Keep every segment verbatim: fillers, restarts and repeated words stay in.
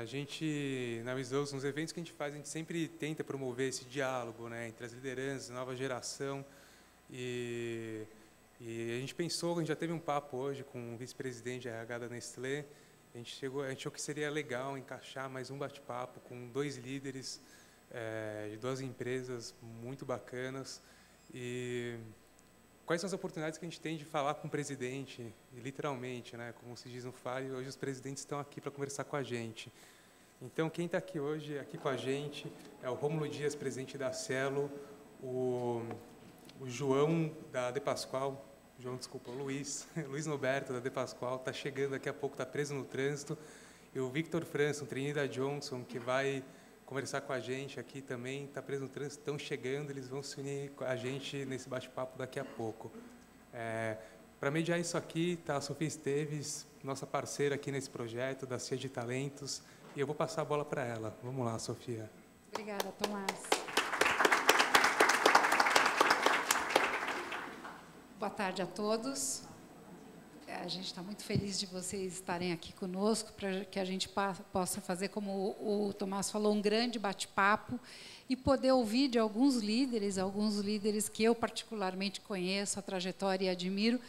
A gente, na Wisdows, nos eventos que a gente faz, a gente sempre tenta promover esse diálogo, né, entre as lideranças, nova geração. E, e a gente pensou, a gente já teve um papo hoje com o vice-presidente de R H da Nestlé. A gente, chegou, a gente achou que seria legal encaixar mais um bate-papo com dois líderes é, de duas empresas muito bacanas. E quais são as oportunidades que a gente tem de falar com o presidente, literalmente, né? Como se diz no Fale, hoje os presidentes estão aqui para conversar com a gente. Então, quem está aqui hoje, aqui com a gente, é o Rômulo Dias, presidente da Cielo, o, o João da De Paschoal, João, desculpa, o Luiz, Luiz Norberto, da De Paschoal, está chegando daqui a pouco, está preso no trânsito. E o Victor França, um trainee da Johnson, que vai conversar com a gente aqui também, está preso no trânsito, estão chegando, eles vão se unir com a gente nesse bate-papo daqui a pouco. É, para mediar isso aqui, está a Sofia Esteves, nossa parceira aqui nesse projeto, da Cia de Talentos, e eu vou passar a bola para ela. Vamos lá, Sofia. Obrigada, Tomás. Boa tarde a todos. A gente está muito feliz de vocês estarem aqui conosco, para que a gente possa fazer, como o Tomás falou, um grande bate-papo e poder ouvir de alguns líderes, alguns líderes que eu particularmente conheço, a trajetória e admiro,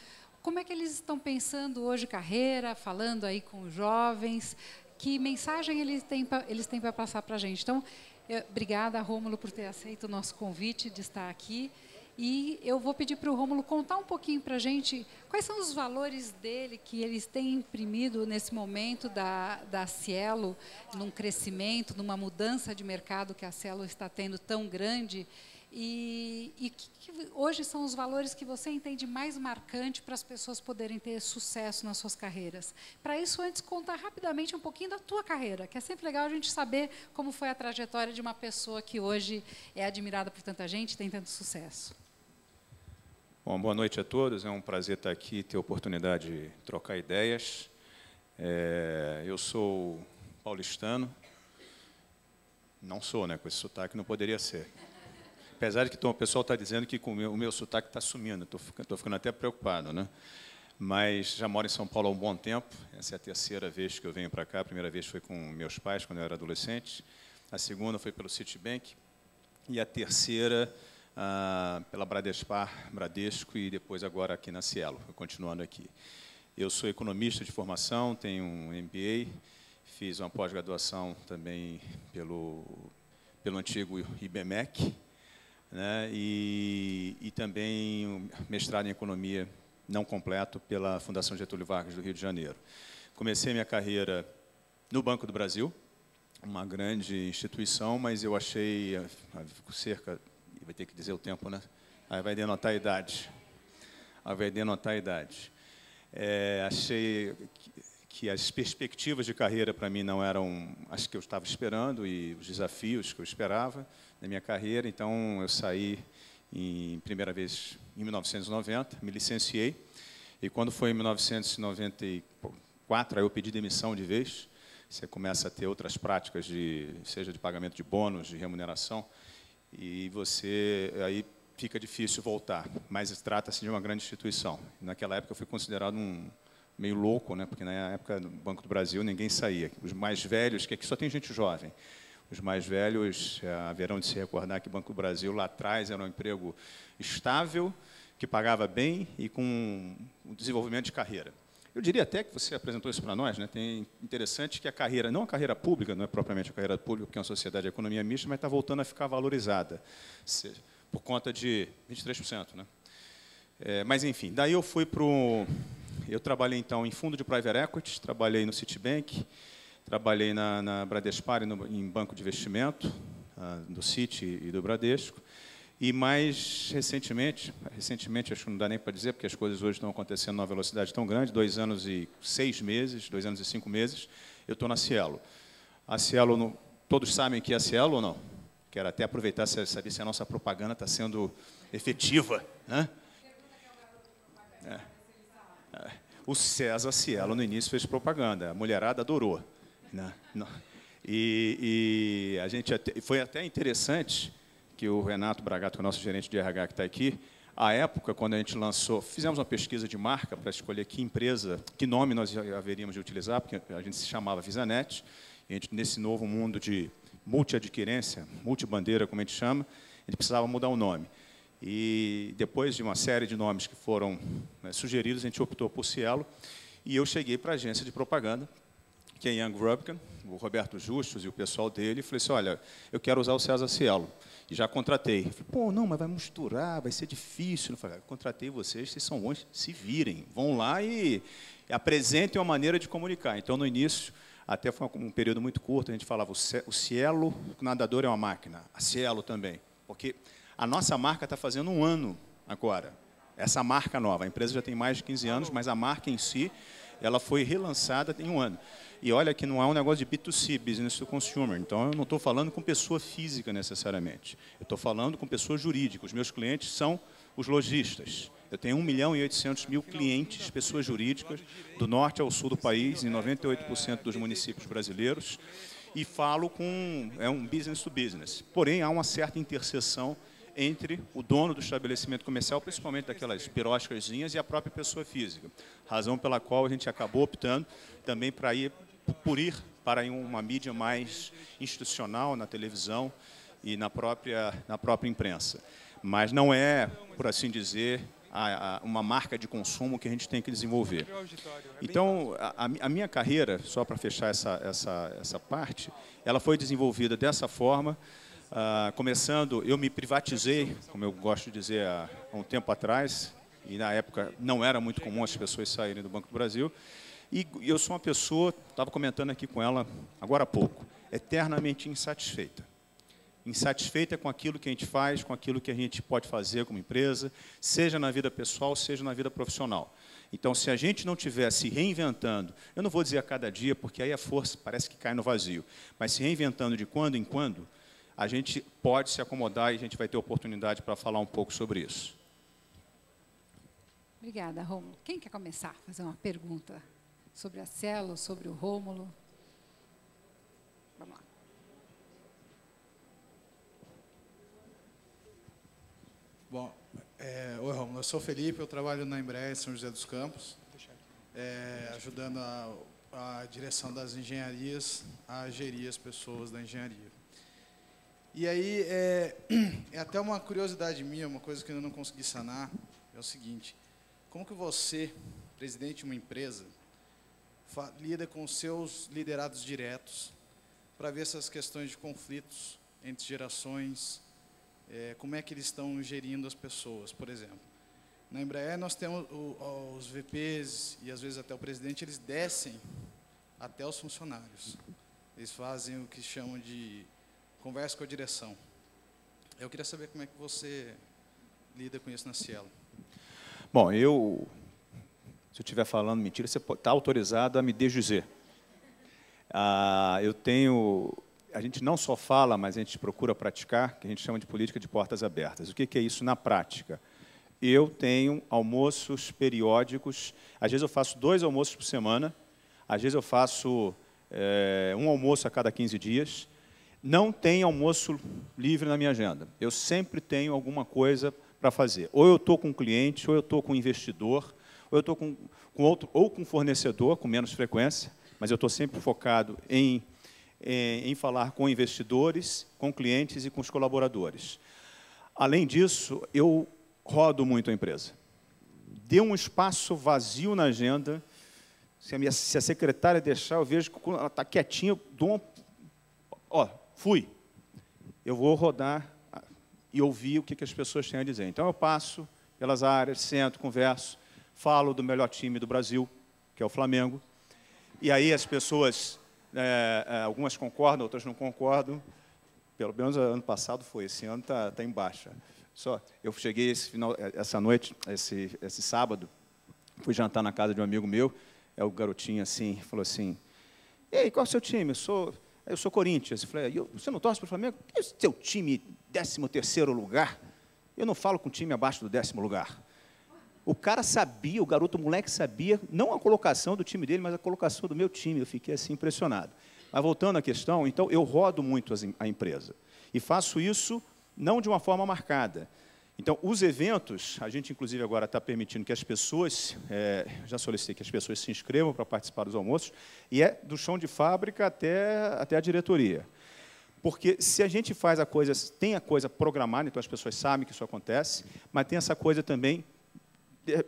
como é que eles estão pensando hoje carreira, falando aí com os jovens, que mensagem eles têm pra, eles têm para passar para a gente. Então, eu, obrigada, Rômulo, por ter aceito o nosso convite de estar aqui. E eu vou pedir para o Rômulo contar um pouquinho para a gente quais são os valores dele que eles têm imprimido nesse momento da, da Cielo, num crescimento, numa mudança de mercado que a Cielo está tendo tão grande. E, e que, que hoje são os valores que você entende mais marcante para as pessoas poderem ter sucesso nas suas carreiras. Para isso, antes, contar rapidamente um pouquinho da tua carreira, que é sempre legal a gente saber como foi a trajetória de uma pessoa que hoje é admirada por tanta gente e tem tanto sucesso. Bom, boa noite a todos. É um prazer estar aqui e ter a oportunidade de trocar ideias. É, eu sou paulistano. Não sou, né? Com esse sotaque não poderia ser. Apesar de que então, o pessoal está dizendo que com o, meu, o meu sotaque está sumindo, estou ficando, ficando até preocupado, né? Mas já moro em São Paulo há um bom tempo, essa é a terceira vez que eu venho para cá, a primeira vez foi com meus pais, quando eu era adolescente, a segunda foi pelo Citibank, e a terceira ah, pela Bradespar, Bradesco, e depois agora aqui na Cielo, continuando aqui. Eu sou economista de formação, tenho um M B A, fiz uma pós-graduação também pelo, pelo antigo I B M E C, né, e, e também um mestrado em Economia não completo pela Fundação Getúlio Vargas do Rio de Janeiro. Comecei minha carreira no Banco do Brasil, uma grande instituição, mas eu achei, cerca, vai ter que dizer o tempo, né? Aí vai denotar a idade. Aí vai denotar a idade. É, achei que, que as perspectivas de carreira para mim não eram as que eu estava esperando e os desafios que eu esperava na minha carreira. Então, eu saí em primeira vez em mil novecentos e noventa, me licenciei, e quando foi em mil novecentos e noventa e quatro, aí eu pedi demissão de vez. Você começa a ter outras práticas, de, seja de pagamento de bônus, de remuneração, e você aí fica difícil voltar, mas trata-se de uma grande instituição. Naquela época, eu fui considerado um meio louco, né? Porque na época do Banco do Brasil ninguém saía. Os mais velhos, que aqui só tem gente jovem, os mais velhos haverão de se recordar que o Banco do Brasil, lá atrás, era um emprego estável, que pagava bem e com um desenvolvimento de carreira. Eu diria até que você apresentou isso para nós, né? Tem interessante que a carreira, não a carreira pública, não é propriamente a carreira pública, porque é uma sociedade de economia mista, mas está voltando a ficar valorizada, por conta de vinte e três por cento. Né? É, mas, enfim, daí eu fui para o... Eu trabalhei, então, em fundo de private equity, trabalhei no Citibank, trabalhei na, na Bradespar, no, em banco de investimento, ah, do Citi e do Bradesco. E mais recentemente, recentemente, acho que não dá nem para dizer, porque as coisas hoje estão acontecendo numa velocidade tão grande, dois anos e seis meses, dois anos e cinco meses, eu estou na Cielo. A Cielo, não, todos sabem que é a Cielo ou não? Quero até aproveitar para saber se a nossa propaganda está sendo efetiva. Né? É. É. O César Cielo, no início, fez propaganda, a mulherada adorou. Não, não. E, e a gente até, foi até interessante que o Renato Bragato, que é o nosso gerente de R H que está aqui, à época, quando a gente lançou, fizemos uma pesquisa de marca para escolher que empresa, que nome nós haveríamos de utilizar, porque a gente se chamava VisaNet, E a gente, nesse novo mundo de multiadquirência, multibandeira, como a gente chama, a gente precisava mudar o nome. E depois de uma série de nomes que foram, né, sugeridos, a gente optou por Cielo. E eu cheguei para a agência de propaganda, que é Young Rubicam, o Roberto Justus e o pessoal dele, e falei assim, olha, eu quero usar o César Cielo. E já contratei. Falei, pô, não, mas vai misturar, vai ser difícil. Eu falei, ah, contratei vocês, vocês são bons, se virem. Vão lá e apresentem uma maneira de comunicar. Então, no início, até foi um período muito curto, a gente falava, o Cielo, o nadador é uma máquina, a Cielo também. Porque a nossa marca está fazendo um ano agora. Essa marca nova, a empresa já tem mais de quinze anos, mas a marca em si, ela foi relançada tem um ano. E olha que não é um negócio de B dois C, business to consumer. Então, eu não estou falando com pessoa física, necessariamente. Eu estou falando com pessoa jurídica. Os meus clientes são os lojistas. Eu tenho um milhão e oitocentos mil clientes, pessoas jurídicas, do norte ao sul do país, em noventa e oito por cento dos municípios brasileiros. E falo com... é um business to business. Porém, há uma certa interseção entre o dono do estabelecimento comercial, principalmente daquelas piroscazinhas, e a própria pessoa física. Razão pela qual a gente acabou optando também para ir, por ir para uma mídia mais institucional na televisão e na própria, na própria imprensa. Mas não é, por assim dizer, a, a, uma marca de consumo que a gente tem que desenvolver. Então, a, a minha carreira, só para fechar essa, essa, essa parte, ela foi desenvolvida dessa forma. Uh, começando, eu me privatizei, como eu gosto de dizer, há, há um tempo atrás, e na época não era muito comum as pessoas saírem do Banco do Brasil, e, e eu sou uma pessoa, estava comentando aqui com ela agora há pouco, eternamente insatisfeita. Insatisfeita com aquilo que a gente faz, com aquilo que a gente pode fazer como empresa, seja na vida pessoal, seja na vida profissional. Então, se a gente não estiver se reinventando, eu não vou dizer a cada dia, porque aí a força parece que cai no vazio, mas se reinventando de quando em quando, a gente pode se acomodar e a gente vai ter oportunidade para falar um pouco sobre isso. Obrigada, Rômulo. Quem quer começar a fazer uma pergunta sobre a Cielo, sobre o Rômulo? Vamos lá. Bom, é, oi, Rômulo. Eu sou o Felipe, eu trabalho na Embraer, São José dos Campos, é, ajudando a, a direção das engenharias a gerir as pessoas da engenharia. E aí, é, é até uma curiosidade minha, uma coisa que eu não consegui sanar, é o seguinte, como que você, presidente de uma empresa, lida com seus liderados diretos para ver essas questões de conflitos entre gerações, é, como é que eles estão gerindo as pessoas, por exemplo. Na Embraer, nós temos o, os V Ps e, às vezes, até o presidente, eles descem até os funcionários. Eles fazem o que chamam de... conversa com a direção. Eu queria saber como é que você lida com isso na Cielo. Bom, eu, se eu estiver falando mentira, você está autorizado a me desdizer. Ah, eu tenho, a gente não só fala, mas a gente procura praticar, que a gente chama de política de portas abertas. O que que é isso na prática? Eu tenho almoços periódicos, às vezes eu faço dois almoços por semana, às vezes eu faço é, um almoço a cada quinze dias, não tem almoço livre na minha agenda. Eu sempre tenho alguma coisa para fazer. Ou eu estou com um cliente, ou eu estou com um investidor, ou eu estou com, com outro, ou com um fornecedor, com menos frequência, mas eu estou sempre focado em, em, em falar com investidores, com clientes e com os colaboradores. Além disso, eu rodo muito a empresa. Deu um espaço vazio na agenda. Se a, minha, se a secretária deixar, eu vejo que quando ela está quietinha, eu dou um... ó, fui, eu vou rodar e ouvir o que as pessoas têm a dizer. Então, eu passo pelas áreas, sento, converso, falo do melhor time do Brasil, que é o Flamengo, e aí as pessoas, é, algumas concordam, outras não concordam, pelo menos ano passado foi, esse ano está tá em baixa. Só, eu cheguei esse final, essa noite, esse, esse sábado, fui jantar na casa de um amigo meu, é o garotinho assim, falou assim, ei, qual é o seu time? Eu sou... eu sou Corinthians. Eu falei, eu, você não torce para o Flamengo? E seu time décimo terceiro lugar? Eu não falo com time abaixo do décimo lugar. O cara sabia, o garoto, o moleque sabia, não a colocação do time dele, mas a colocação do meu time. Eu fiquei assim impressionado. Mas voltando à questão, então eu rodo muito a empresa. E faço isso não de uma forma marcada. Então, os eventos, a gente, inclusive, agora está permitindo que as pessoas, é, já solicitei que as pessoas se inscrevam para participar dos almoços, e é do chão de fábrica até, até a diretoria. Porque se a gente faz a coisa, tem a coisa programada, então as pessoas sabem que isso acontece, mas tem essa coisa também, é,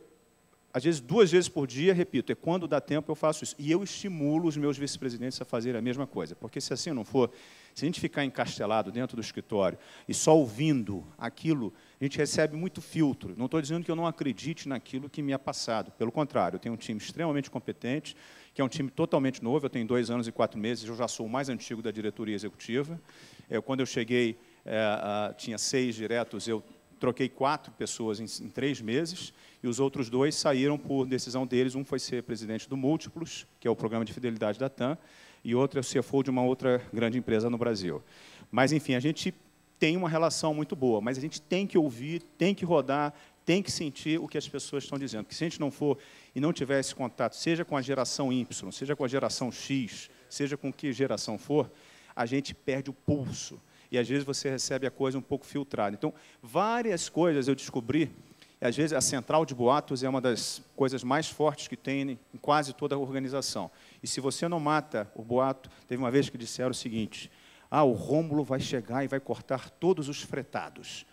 às vezes, duas vezes por dia, repito, é quando dá tempo eu faço isso. E eu estimulo os meus vice-presidentes a fazerem a mesma coisa, porque se assim não for, se a gente ficar encastelado dentro do escritório e só ouvindo aquilo, a gente recebe muito filtro. Não estou dizendo que eu não acredite naquilo que me é passado. Pelo contrário, eu tenho um time extremamente competente, que é um time totalmente novo. Eu tenho dois anos e quatro meses, eu já sou o mais antigo da diretoria executiva. Eu, quando eu cheguei, é, tinha seis diretos, eu troquei quatro pessoas em, em três meses, e os outros dois saíram por decisão deles. Um foi ser presidente do Múltiplos, que é o programa de fidelidade da TAM, e outro é o C F O de uma outra grande empresa no Brasil. Mas, enfim, a gente tem uma relação muito boa, mas a gente tem que ouvir, tem que rodar, tem que sentir o que as pessoas estão dizendo. Porque se a gente não for e não tiver esse contato, seja com a geração Y, seja com a geração X, seja com que geração for, a gente perde o pulso. E, às vezes, você recebe a coisa um pouco filtrada. Então, várias coisas eu descobri. Às vezes, a central de boatos é uma das coisas mais fortes que tem em quase toda a organização. E, se você não mata o boato... Teve uma vez que disseram o seguinte: ah, o Rômulo vai chegar e vai cortar todos os fretados.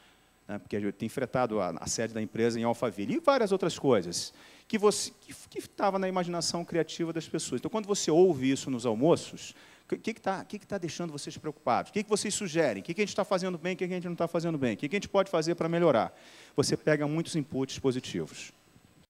Né? Porque tem fretado a, a sede da empresa em Alphaville. E várias outras coisas que você que estava na imaginação criativa das pessoas. Então, quando você ouve isso nos almoços... O que está que que tá deixando vocês preocupados? O que, que vocês sugerem? O que, que a gente está fazendo bem? O que, que a gente não está fazendo bem? O que, que a gente pode fazer para melhorar? Você pega muitos inputs positivos.